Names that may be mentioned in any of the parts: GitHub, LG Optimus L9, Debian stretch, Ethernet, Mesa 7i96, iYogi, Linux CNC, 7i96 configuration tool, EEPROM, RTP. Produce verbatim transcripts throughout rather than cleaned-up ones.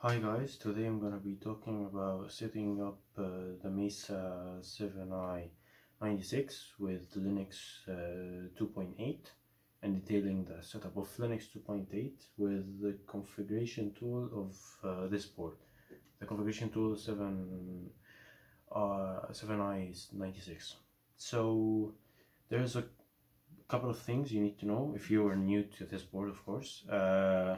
Hi guys, today I'm going to be talking about setting up uh, the Mesa seven i ninety-six with Linux uh, two point eight and detailing the setup of Linux two point eight with the configuration tool of uh, this board. The configuration tool seven i ninety-six. So there's a couple of things you need to know if you are new to this board, of course. Uh,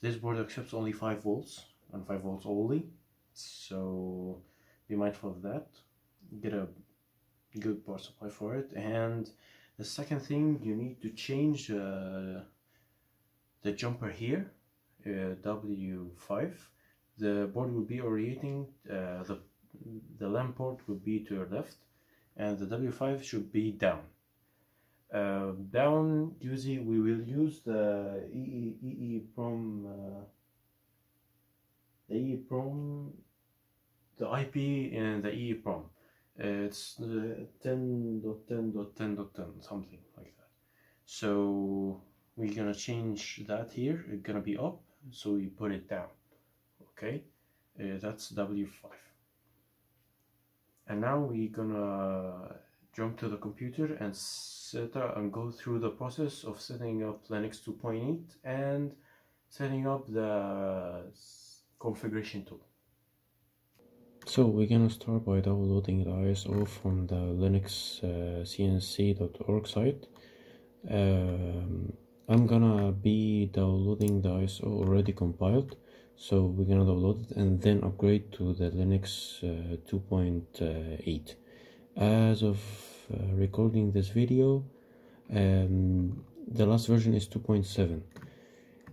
this board accepts only five volts. And five volts only, so be mindful of that. Get a good power supply for it. And the second thing, you need to change uh, the jumper here, uh, W five. The board will be orienting, uh, the, the LAN port will be to your left, and the W five should be down. Uh, down, usually we will use the E E P R O M. Uh, The EEPROM, the I P in the EEPROM, uh, it's ten dot ten dot ten dot ten, something like that. So we're gonna change that here. It's gonna be up, so we put it down. Okay, uh, that's W five. And now we're gonna jump to the computer and set up and go through the process of setting up Linux two point eight and setting up the configuration tool. So we're gonna start by downloading the I S O from the Linux uh, C N C dot org site. Um, I'm gonna be downloading the I S O already compiled, so we're gonna download it and then upgrade to the Linux uh, two point eight. As of uh, recording this video, um, the last version is two point seven.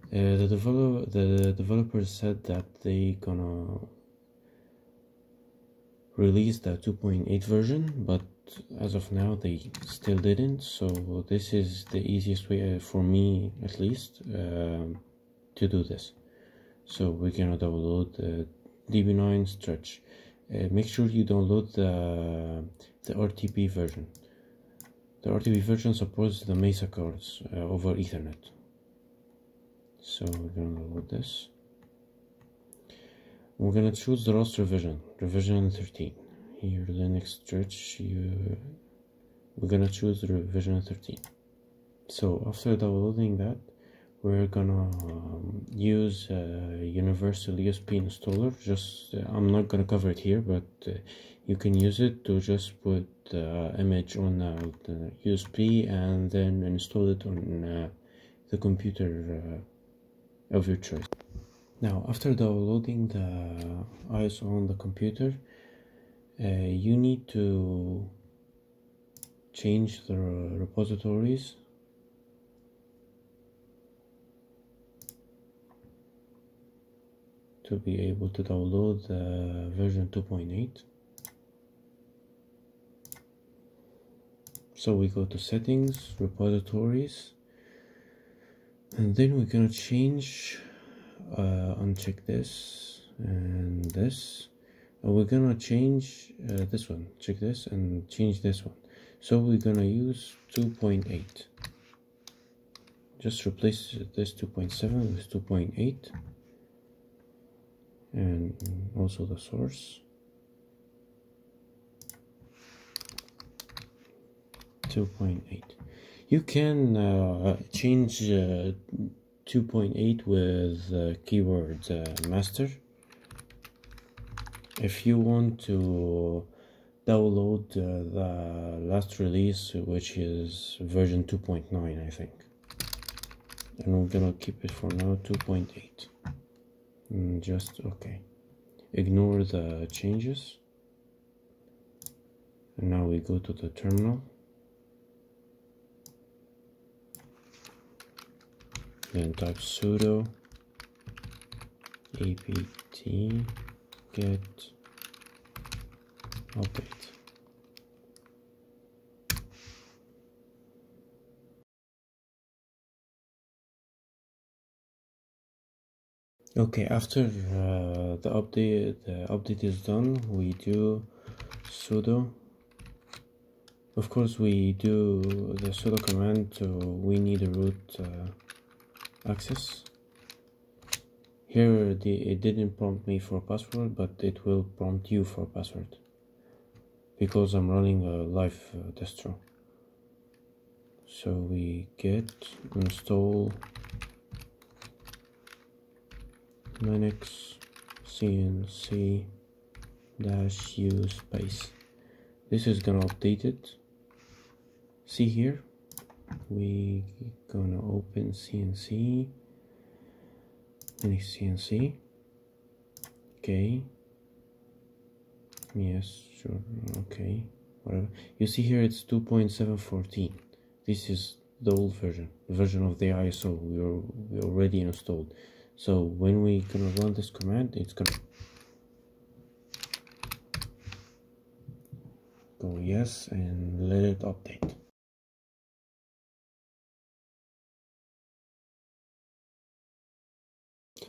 Uh, the develop the developers said that they gonna release the two point eight version, but as of now they still didn't. So this is the easiest way for me, at least, uh, to do this. So we're gonna download uh, Debian stretch. Uh, make sure you download the the R T P version. The R T P version supports the Mesa cards uh, over Ethernet. So we're going to load this. We're going to choose the last revision, revision thirteen. Here, Linux stretch, you... we're going to choose revision thirteen. So after downloading that, we're going to um, use a universal U S B installer. Just uh, I'm not going to cover it here, but uh, you can use it to just put the uh, image on uh, the U S B and then install it on uh, the computer Uh, of your choice. Now, after downloading the I S O on the computer, uh, you need to change the repositories. To be able to download the version two point eight. So we go to settings, repositories, and then we're gonna change, uh, uncheck this and this, and we're gonna change uh, this one, check this and change this one. So we're gonna use two point eight. Just replace this two point seven with two point eight, and also the source two point eight. You can uh, change uh, two point eight with uh, keyword uh, master if you want to download uh, the last release, which is version two point nine, I think. And I'm gonna keep it for now two point eight. And just okay, ignore the changes. And now we go to the terminal. Then type sudo apt get update. Okay, after uh, the update the update is done, we do sudo. Of course, we do the sudo command. So we need a root. Uh, access. here the, it didn't prompt me for password, but it will prompt you for password because I'm running a live uh, distro. So we get install Linux C N C dash u space. This is gonna update it. See here, we gonna open C N C, Linux C N C. Okay. Yes, sure. Okay. Whatever. You see here, it's two point seven fourteen. This is the old version, the version of the I S O we, are, we already installed. So when we gonna run this command, it's gonna go yes and let it update.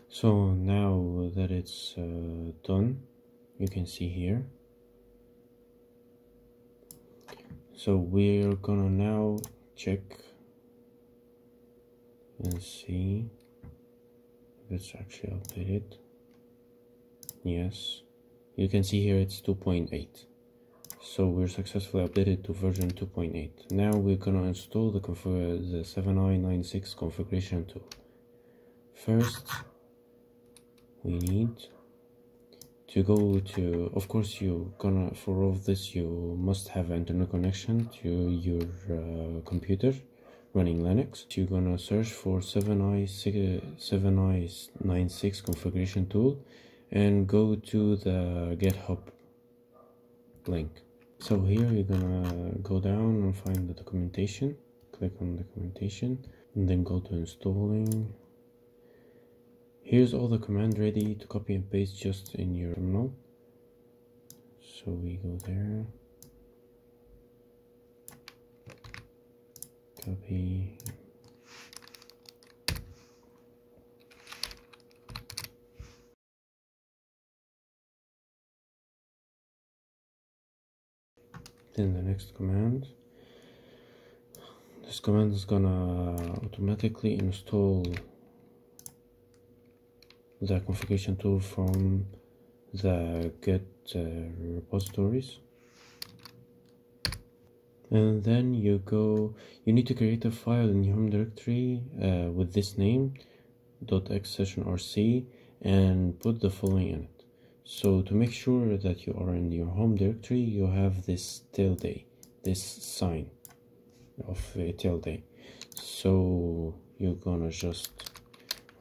So now that it's uh, done, you can see here. So we're gonna now check and see if it's actually updated. Yes, you can see here it's two point eight. So we're successfully updated to version two point eight. Now we're gonna install the, the seven i ninety-six configuration tool. First, we need to go to, of course you gonna, for all of this you must have an internet connection to your uh, computer running Linux. You're gonna search for seven i ninety-six configuration tool and go to the GitHub link. So here you're gonna go down and find the documentation, click on documentation, and then go to installing. Here's all the command ready to copy and paste just in your terminal. So we go there, copy, then the next command. This command is gonna automatically install the configuration tool from the Git uh, repositories, and then you go you need to create a file in your home directory uh, with this name .x session R C and put the following in it. So to make sure that you are in your home directory, you have this tilde, this sign of a tilde. So you're gonna just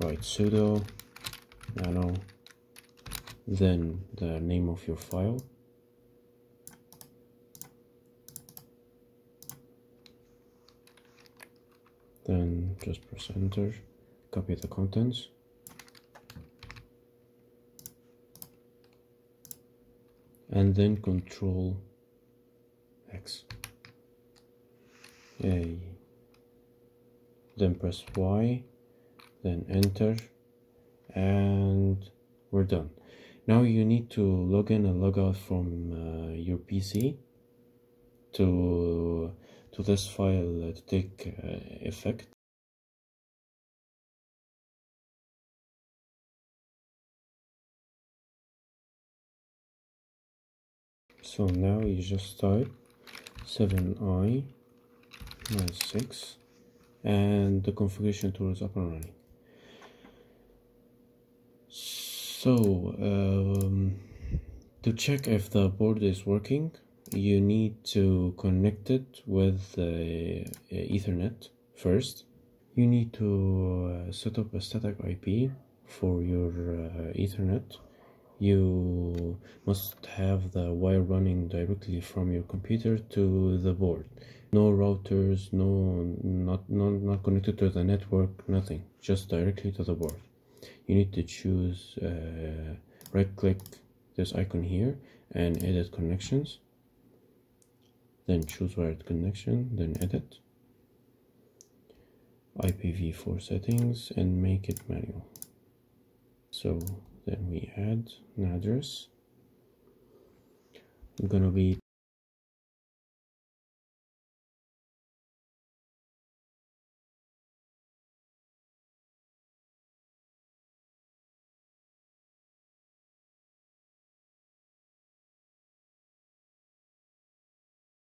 write sudo nano, then the name of your file, then just press enter, copy the contents, and then control X. Yay. Then press Y, then enter, and we're done. Now you need to log in and log out from uh, your P C to to this file to take uh, effect. So now you just type seven i ninety-six and the configuration tool is up and running. So, um, to check if the board is working, you need to connect it with uh, Ethernet first. You need to uh, set up a static I P for your uh, Ethernet. You must have the wire running directly from your computer to the board. No routers, no, not, not, not connected to the network, nothing. Just directly to the board. You need to choose, uh, right click this icon here and edit connections, then choose wired connection, then edit I P v four settings and make it manual. So then we add an address. I'm gonna be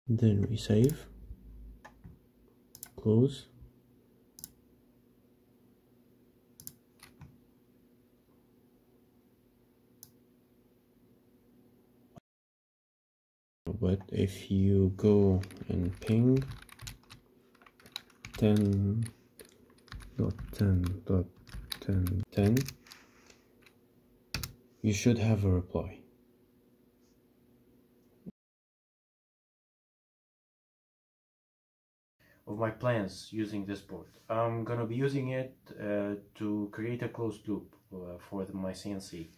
Then we save, close. But if you go and ping ten dot ten dot ten dot ten, you should have a reply. Of my plans using this board, I'm gonna be using it uh, to create a closed loop uh, for the, my C N C.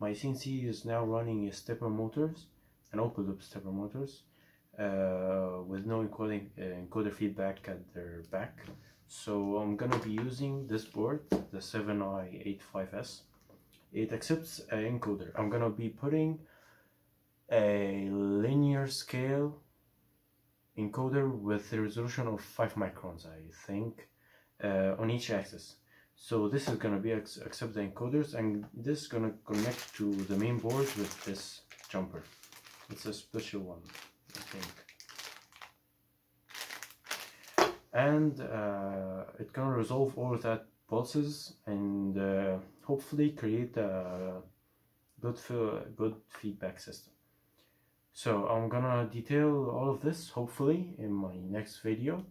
My C N C is now running a stepper motors, an open loop stepper motors, uh, with no encoding, uh, encoder feedback at their back. So I'm gonna be using this board, the seven i ninety-six. It accepts an encoder. I'm gonna be putting a linear scale encoder with a resolution of five microns, I think, uh, on each axis. So this is going to be accept the encoders, and this is going to connect to the main board with this jumper. It's a special one, I think. And uh, it's going to resolve all that pulses and uh, hopefully create a good, good feedback system. So I'm gonna detail all of this hopefully in my next video.